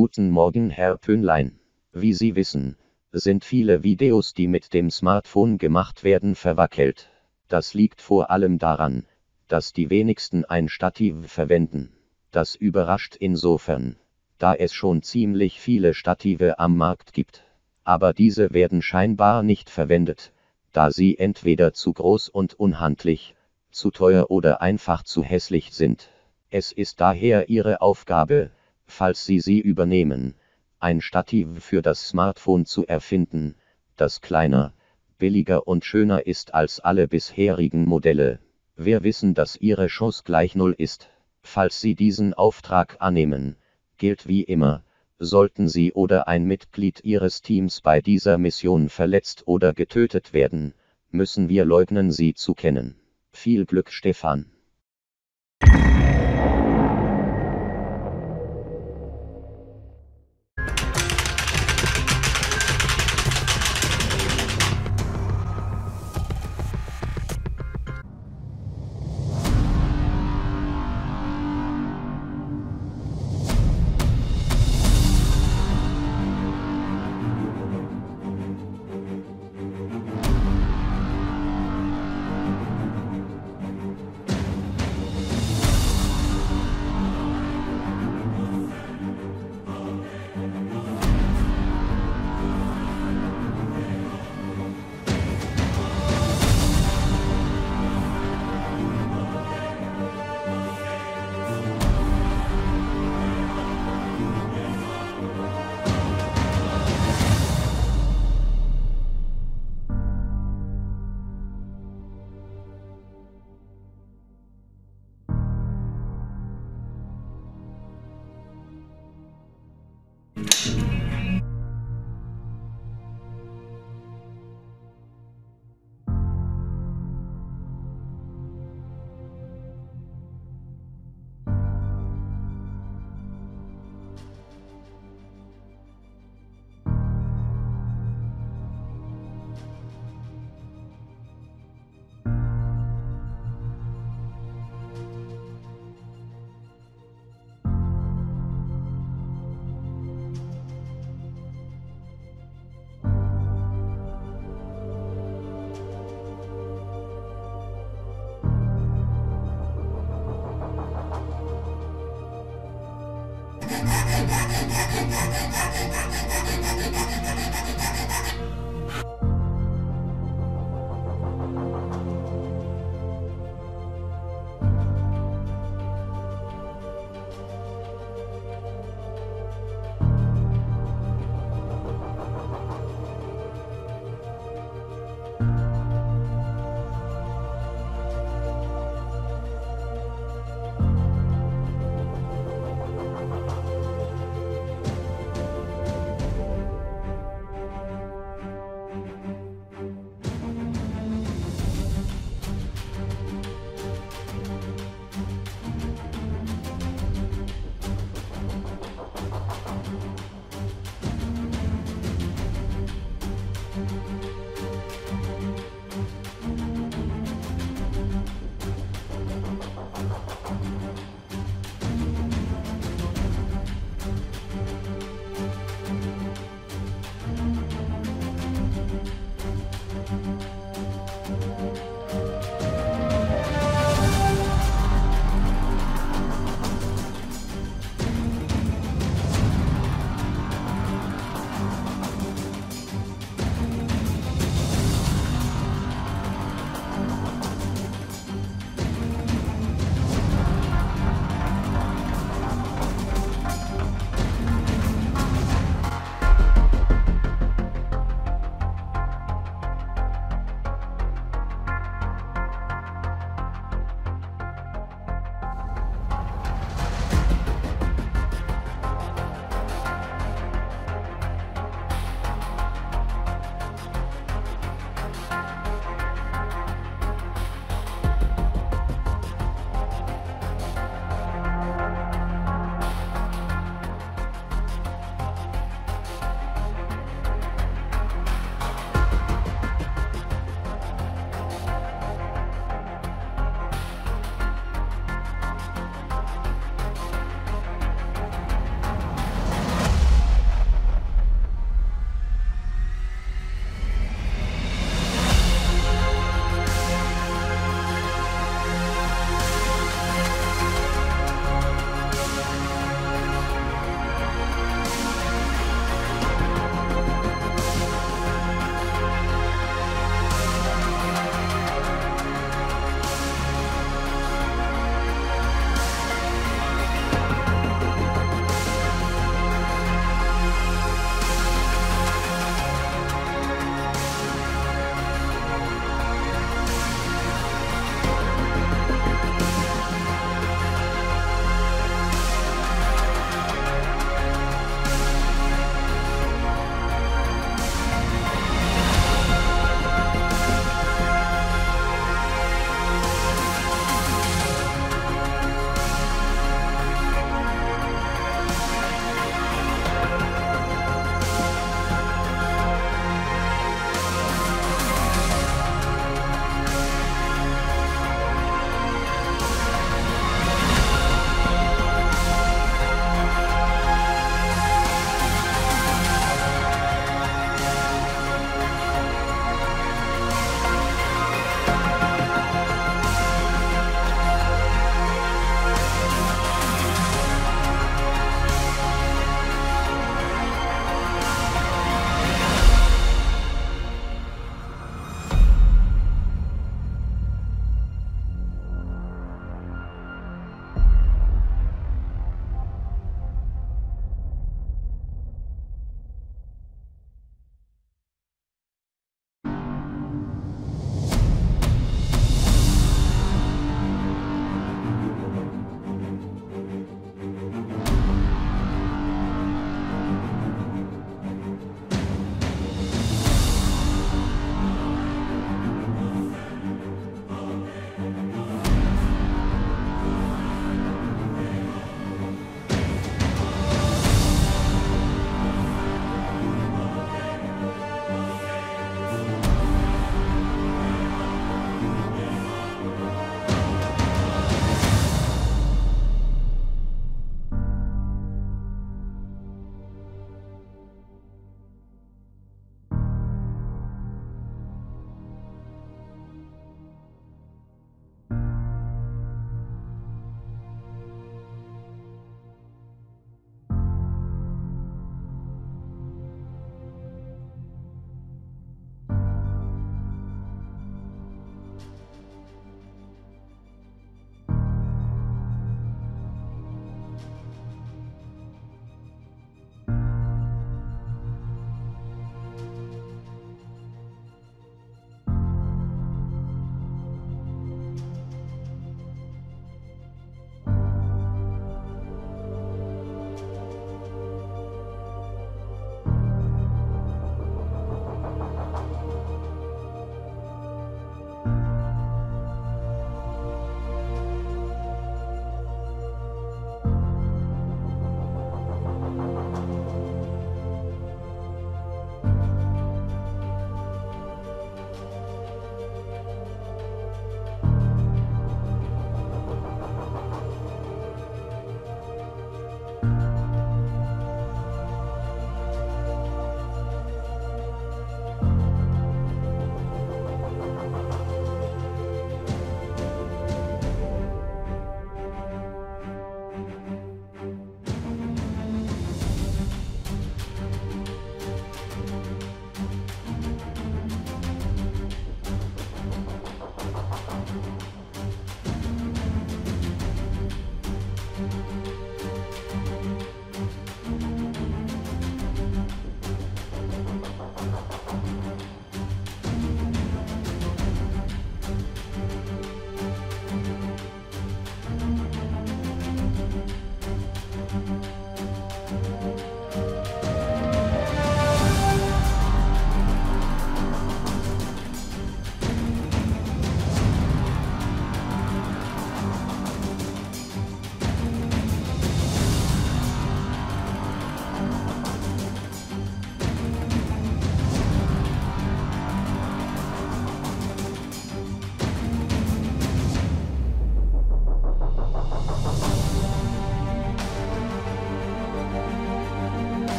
Guten Morgen, Herr Pöhnlein. Wie Sie wissen, sind viele Videos, die mit dem Smartphone gemacht werden, verwackelt. Das liegt vor allem daran, dass die wenigsten ein Stativ verwenden. Das überrascht insofern, da es schon ziemlich viele Stative am Markt gibt. Aber diese werden scheinbar nicht verwendet, da sie entweder zu groß und unhandlich, zu teuer oder einfach zu hässlich sind. Es ist daher Ihre Aufgabe, falls Sie sie übernehmen, ein Stativ für das Smartphone zu erfinden, das kleiner, billiger und schöner ist als alle bisherigen Modelle. Wir wissen, dass Ihre Chance gleich 0 ist. Falls Sie diesen Auftrag annehmen, gilt wie immer, sollten Sie oder ein Mitglied Ihres Teams bei dieser Mission verletzt oder getötet werden, müssen wir leugnen, Sie zu kennen. Viel Glück, Stephan.